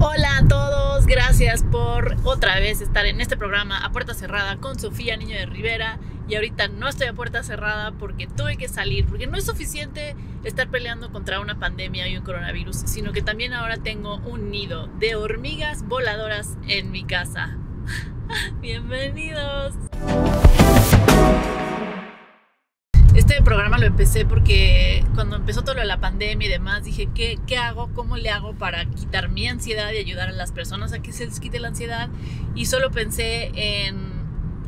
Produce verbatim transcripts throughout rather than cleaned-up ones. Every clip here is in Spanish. Hola a todos, gracias por otra vez estar en este programa a puerta cerrada con Sofía Niño de Rivera. Y ahorita no estoy a puerta cerrada porque tuve que salir, porque no es suficiente estar peleando contra una pandemia y un coronavirus, sino que también ahora tengo un nido de hormigas voladoras en mi casa. ¡Bienvenidos! Este programa lo empecé porque cuando empezó todo lo de la pandemia y demás, dije, ¿qué, qué hago? ¿Cómo le hago para quitar mi ansiedad y ayudar a las personas a que se les quite la ansiedad? Y solo pensé en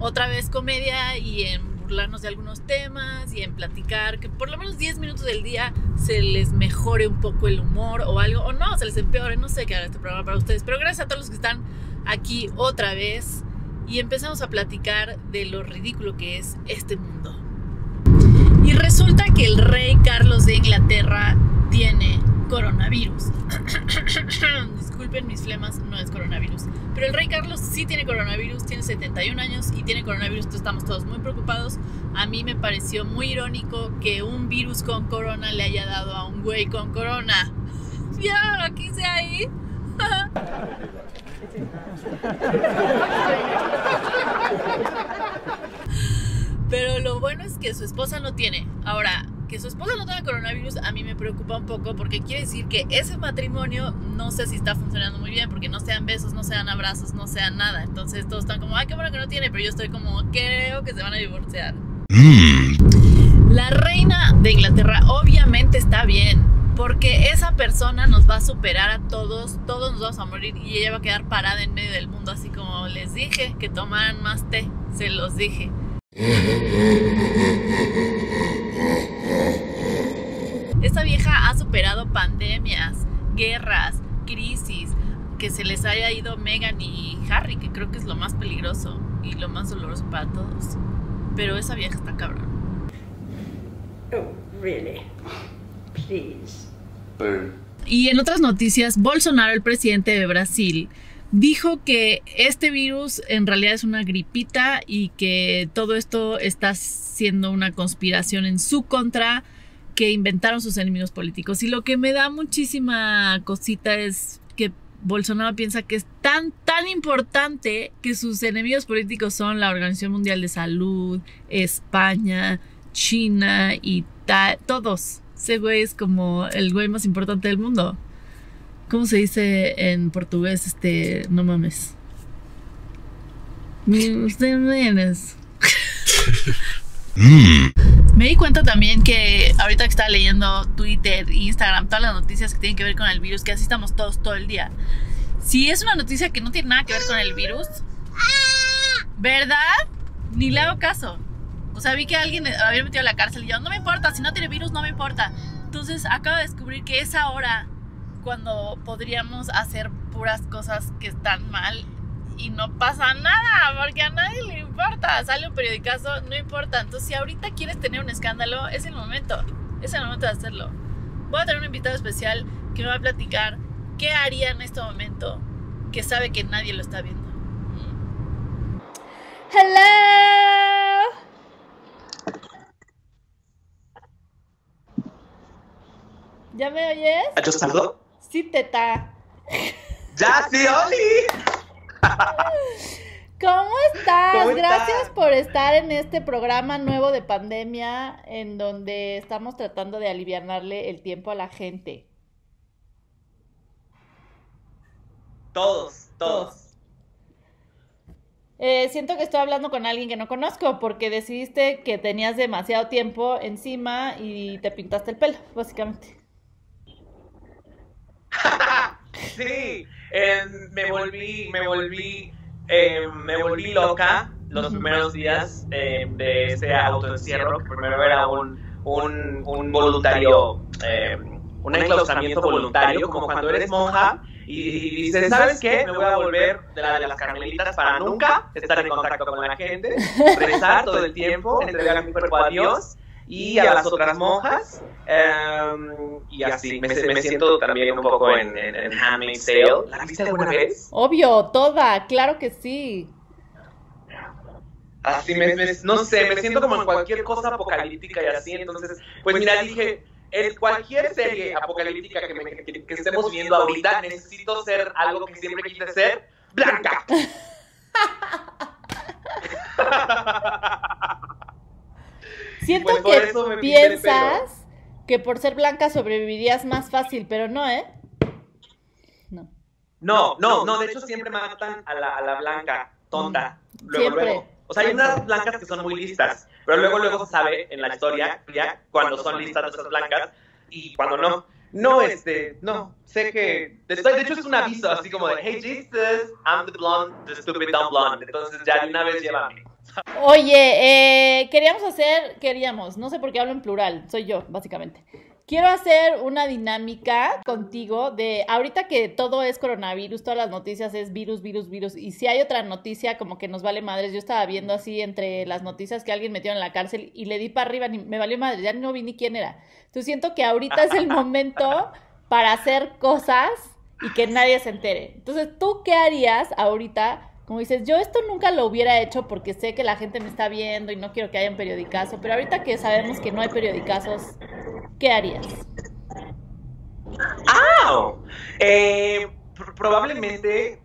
otra vez comedia y en burlarnos de algunos temas y en platicar que por lo menos diez minutos del día se les mejore un poco el humor o algo, o no, se les empeore, no sé qué haga este programa para ustedes. Pero gracias a todos los que están aquí otra vez y empezamos a platicar de lo ridículo que es este mundo. Y resulta que el rey Carlos de Inglaterra tiene coronavirus. Disculpen mis flemas, no es coronavirus. Pero el rey Carlos sí tiene coronavirus, tiene setenta y un años y tiene coronavirus, entonces estamos todos muy preocupados. A mí me pareció muy irónico que un virus con corona le haya dado a un güey con corona. ¡Ya! ¿Qué hice ahí? Pero lo bueno es que su esposa no tiene. Ahora, que su esposa no tenga coronavirus a mí me preocupa un poco porque quiere decir que ese matrimonio no sé si está funcionando muy bien porque no se dan besos, no se dan abrazos, no se dan nada. Entonces todos están como, ay, qué bueno que no tiene, pero yo estoy como, creo que se van a divorciar. Mm. La reina de Inglaterra obviamente está bien porque esa persona nos va a superar a todos, todos nos vamos a morir y ella va a quedar parada en medio del mundo así como les dije que tomaran más té, se los dije. Esta vieja ha superado pandemias, guerras, crisis, que se les haya ido Meghan y Harry, que creo que es lo más peligroso y lo más doloroso para todos. Pero esa vieja está cabrón. Oh, really? Please. Burn. Y en otras noticias, Bolsonaro, el presidente de Brasil, dijo que este virus en realidad es una gripita y que todo esto está siendo una conspiración en su contra, que inventaron sus enemigos políticos. Y lo que me da muchísima cosita es que Bolsonaro piensa que es tan, tan importante que sus enemigos políticos son la Organización Mundial de Salud, España, China y todos. Ese güey es como el güey más importante del mundo. ¿Cómo se dice en portugués? Este, no mames. Me di cuenta también que ahorita que estaba leyendo Twitter, Instagram, todas las noticias que tienen que ver con el virus, que así estamos todos todo el día. Si es una noticia que no tiene nada que ver con el virus, ¿verdad? Ni le hago caso. O sea, vi que alguien había metido a la cárcel y yo, no me importa, si no tiene virus no me importa. Entonces acabo de descubrir que es ahora cuando podríamos hacer puras cosas que están mal y no pasa nada, porque a nadie le importa. Sale un periodicazo, no importa. Entonces, si ahorita quieres tener un escándalo, es el momento. Es el momento de hacerlo. Voy a tener un invitado especial que me va a platicar qué haría en este momento que sabe que nadie lo está viendo. ¡Hello! ¿Ya me oyes? ¿Yo saludo? Sí, teta. ¡Ya, sí, Oli! ¿Cómo estás? ¿Cómo Gracias estás? por estar en este programa nuevo de pandemia en donde estamos tratando de aliviarle el tiempo a la gente. Todos, todos. Eh, siento que estoy hablando con alguien que no conozco porque decidiste que tenías demasiado tiempo encima y te pintaste el pelo, básicamente. Sí, eh, me volví, me volví, eh, me volví loca los uh-huh. primeros días eh, de ese autoencierro. Primero era un, un, un voluntario, eh, un enclaustramiento voluntario, como cuando eres monja y, y dices, ¿sabes qué? Me voy a volver de, la, de las carmelitas para nunca estar en contacto con la gente, rezar todo el tiempo, entregar mi cuerpo a Dios y a las otras monjas, um, y así, me, me siento también un poco en, en, en Handmaid's Tale. ¿La viste alguna vez? Obvio, toda, claro que sí. Así, me, me, no sé, me siento como en cualquier cosa apocalíptica y así, entonces, pues mira, dije, en cualquier serie apocalíptica que, me, que, que estemos viendo ahorita, necesito ser algo que siempre quise ser: blanca. Siento pues que eso piensas que por ser blanca sobrevivirías más fácil, pero no, ¿eh? No. No, no, no, de hecho siempre matan a la, a la blanca tonta. Luego, siempre. luego. O sea, hay unas blancas que son muy listas, pero luego, luego se sabe en la historia ya cuando son listas esas blancas y cuando no. No, este, no, sé que... De hecho, es un aviso, así como de, hey, Jesus, I'm the blonde, the stupid dumb blonde. Entonces, ya de una vez llévame. Oye, eh, queríamos hacer... Queríamos, no sé por qué hablo en plural, soy yo, básicamente. Quiero hacer una dinámica contigo de... Ahorita que todo es coronavirus, todas las noticias es virus, virus, virus. Y si hay otra noticia, como que nos vale madres. Yo estaba viendo así entre las noticias que alguien metió en la cárcel y le di para arriba, ni, me valió madre, ya no vi ni quién era. Tú siento que ahorita es el momento para hacer cosas y que nadie se entere. Entonces, ¿tú qué harías ahorita? Como dices, yo esto nunca lo hubiera hecho porque sé que la gente me está viendo y no quiero que haya un periodicazo, pero ahorita que sabemos que no hay periodicazos, ¿qué harías? ¡Ah! Eh, pr- probablemente,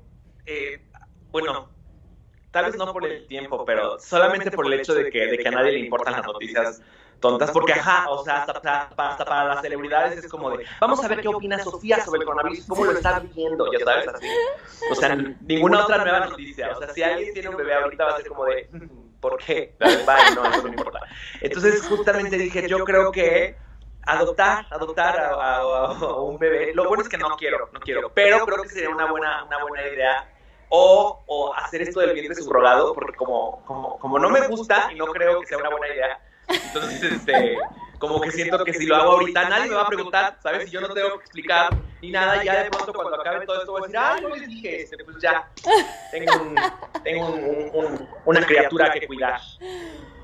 eh, bueno, tal vez no por el tiempo, pero solamente por el hecho de que, de que a nadie le importan las noticias tontas, porque ajá, o sea, hasta, hasta, hasta para las celebridades es como de, vamos a ver qué opina Sofía sobre el coronavirus, cómo lo está viviendo, ya sabes, así. O sea, ninguna otra nueva noticia, o sea, si alguien tiene un bebé ahorita va a ser como de, ¿por qué? Vale, no, eso no importa. Entonces, justamente dije, yo creo que adoptar, adoptar a, a, a un bebé, lo bueno es que no quiero, no quiero, pero creo que sería una buena, una buena idea. O, o hacer esto del vientre subrogado, porque como, como, como no me gusta y no creo que sea una buena idea, entonces, este, como que siento que si lo hago ahorita, nadie me va a preguntar, ¿sabes? Si yo no tengo que explicar ni nada, ya de pronto cuando acabe todo esto voy a decir, ¡ay, no les dije! Este, pues ya, tengo, un, tengo un, un, un, una criatura que cuidar.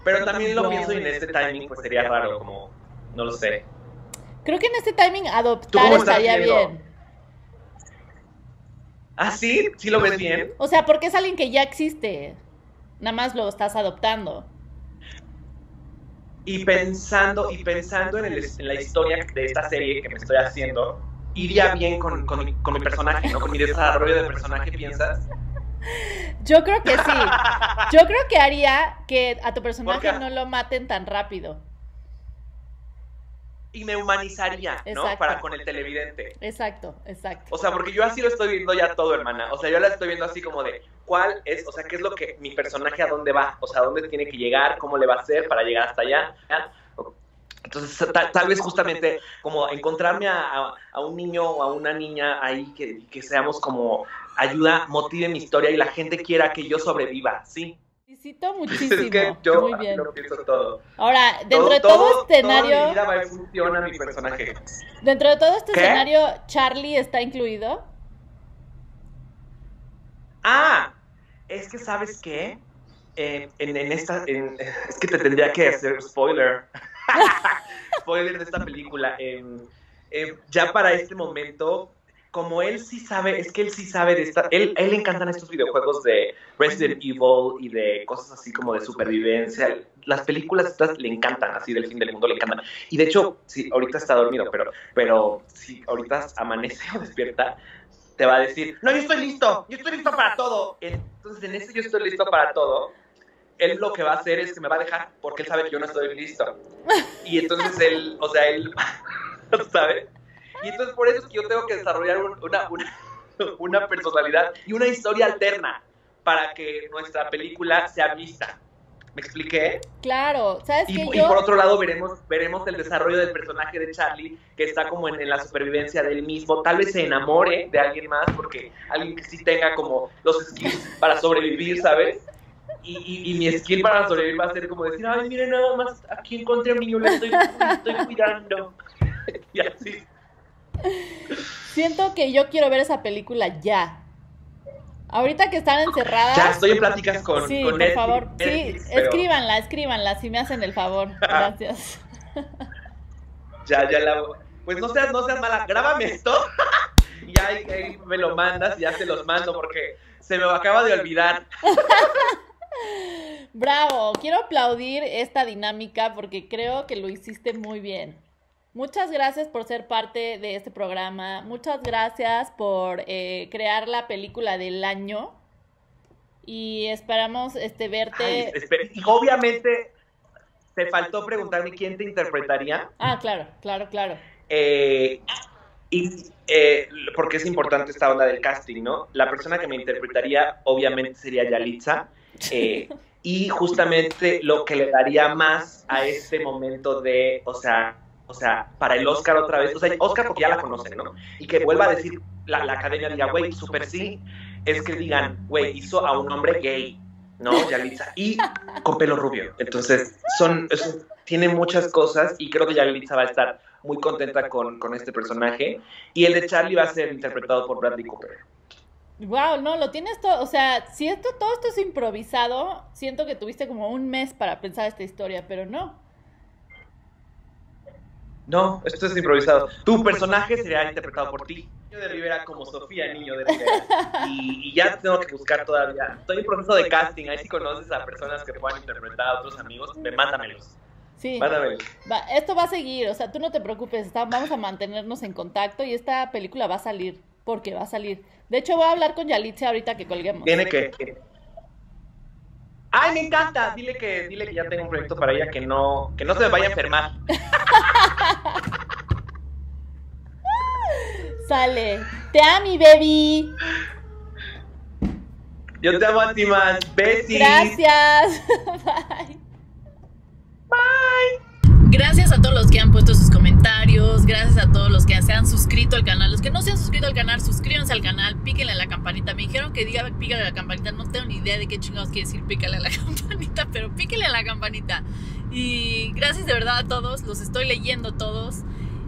Pero también lo pienso y en este timing, pues sería raro, como, no lo sé. Creo que en este timing adoptar estaría bien. ¿Ah, sí? ¿Sí lo ves bien? O sea, porque es alguien que ya existe, nada más lo estás adoptando. Y pensando, y pensando en, el, en la historia de esta serie que me estoy haciendo, iría bien con, con, con mi personaje, ¿no? Con mi desarrollo de personaje, ¿piensas? Yo creo que sí. Yo creo que haría que a tu personaje no lo maten tan rápido. Y me humanizaría, ¿no? Exacto. Para con el televidente. Exacto, exacto. O sea, porque yo así lo estoy viendo ya todo, hermana. O sea, yo la estoy viendo así como de, ¿cuál es? O sea, ¿qué es lo que mi personaje a dónde va? O sea, ¿a dónde tiene que llegar? ¿Cómo le va a hacer para llegar hasta allá? Entonces, tal, tal vez justamente como encontrarme a, a, a un niño o a una niña ahí que, que seamos como ayuda, motive mi historia y la gente quiera que yo sobreviva, ¿sí? Felicito muchísimo. Es que yo muy bien. Lo pienso todo. Ahora, dentro todo, de todo, todo escenario. Toda mi vida va y funciona mi personaje. Dentro de todo este ¿Qué? escenario, ¿Charlie está incluido? Ah, es que ¿sabes qué? Eh, en, en esta. En, es que te tendría que hacer spoiler. Spoiler de esta película. Eh, eh, ya para este momento. Como él sí sabe, es que él sí sabe de esta... Él, él le encantan estos videojuegos de Resident Evil y de cosas así como de supervivencia. Las películas estas le encantan, así del fin del mundo le encantan. Y de hecho, sí, ahorita está dormido, pero, pero si ahorita amanece o despierta, te va a decir, no, yo estoy listo, yo estoy listo para todo. Entonces, en ese yo estoy listo para todo, él lo que va a hacer es que me va a dejar porque él sabe que yo no estoy listo. Y entonces él, o sea, él, ¿sabes? Y entonces por eso es que yo tengo que desarrollar una, una, una personalidad y una historia alterna para que nuestra película sea vista. ¿Me expliqué? Claro. ¿Sabes y, que y yo... por otro lado veremos, veremos el desarrollo del personaje de Charlie, que está como en, en la supervivencia del mismo. Tal vez se enamore de alguien más, porque alguien que sí tenga como los skills para sobrevivir, ¿sabes? Y, y, y mi skill para sobrevivir va a ser como decir, ay, miren nada más, aquí encontré a mi niño, lo estoy, lo estoy cuidando. Y así... Siento que yo quiero ver esa película ya. Ahorita que están encerradas. Ya estoy en pláticas con, sí, con por Netflix, favor. Netflix, sí, pero... escríbanla, escríbanla, si me hacen el favor. Gracias. Ya, ya la. Pues no seas, no seas mala. Grábame esto. Y ahí, ahí me lo mandas y ya se los mando porque se me acaba de olvidar. Bravo. Quiero aplaudir esta dinámica porque creo que lo hiciste muy bien. Muchas gracias por ser parte de este programa. Muchas gracias por eh, crear la película del año. Y esperamos este, verte. Ay, espere. Y obviamente te faltó preguntarme quién te interpretaría. Ah, claro, claro, claro. Eh, y eh, porque es importante esta onda del casting, ¿no? La persona que me interpretaría obviamente sería Yalitza. Eh, y justamente lo que le daría más a este momento de, o sea... O sea, para el Oscar otra vez. O sea, Oscar porque ya la conocen, ¿no? Y que vuelva a decir, la, la academia diga, güey, súper sí, es que digan, güey, hizo a un hombre gay, ¿no? Yalitza. Y con pelo rubio. Entonces, son, son tiene muchas cosas y creo que Yalitza va a estar muy contenta con, con este personaje. Y el de Charlie va a ser interpretado por Bradley Cooper. Wow, no, lo tienes todo. O sea, si esto todo esto es improvisado, siento que tuviste como un mes para pensar esta historia, pero no. No, esto es improvisado. Tu personaje será interpretado por ti. Niño de Rivera como Sofía Niño de Rivera. Y, y ya tengo que buscar todavía. Estoy en proceso de casting. Ahí si conoces a personas que puedan interpretar a otros amigos, me mándamelos. Sí. Mándamelos. Va, esto va a seguir. O sea, tú no te preocupes. Está, vamos a mantenernos en contacto y esta película va a salir. Porque va a salir. De hecho, voy a hablar con Yalitza ahorita que colguemos. Tiene que... ¡Ay, me encanta! Dile que, dile que ya tengo un proyecto para ella, que no, que no se me vaya a enfermar. Sale. Te amo, baby. Yo te amo a ti más. Besis. Gracias. Bye. Bye. Gracias a todos los que han puesto sus comentarios, gracias a todos los que se han suscrito al canal. Los que no se han suscrito al canal, suscríbanse al canal, píquenle a la campanita. Me dijeron que diga pícale a la campanita, no tengo ni idea de qué chingados quiere decir pícale a la campanita, pero píquenle a la campanita. Y gracias de verdad a todos, los estoy leyendo todos.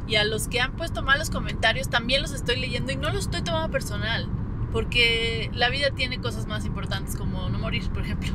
Y a los que han puesto malos comentarios también los estoy leyendo y no los estoy tomando personal, porque la vida tiene cosas más importantes como no morir, por ejemplo.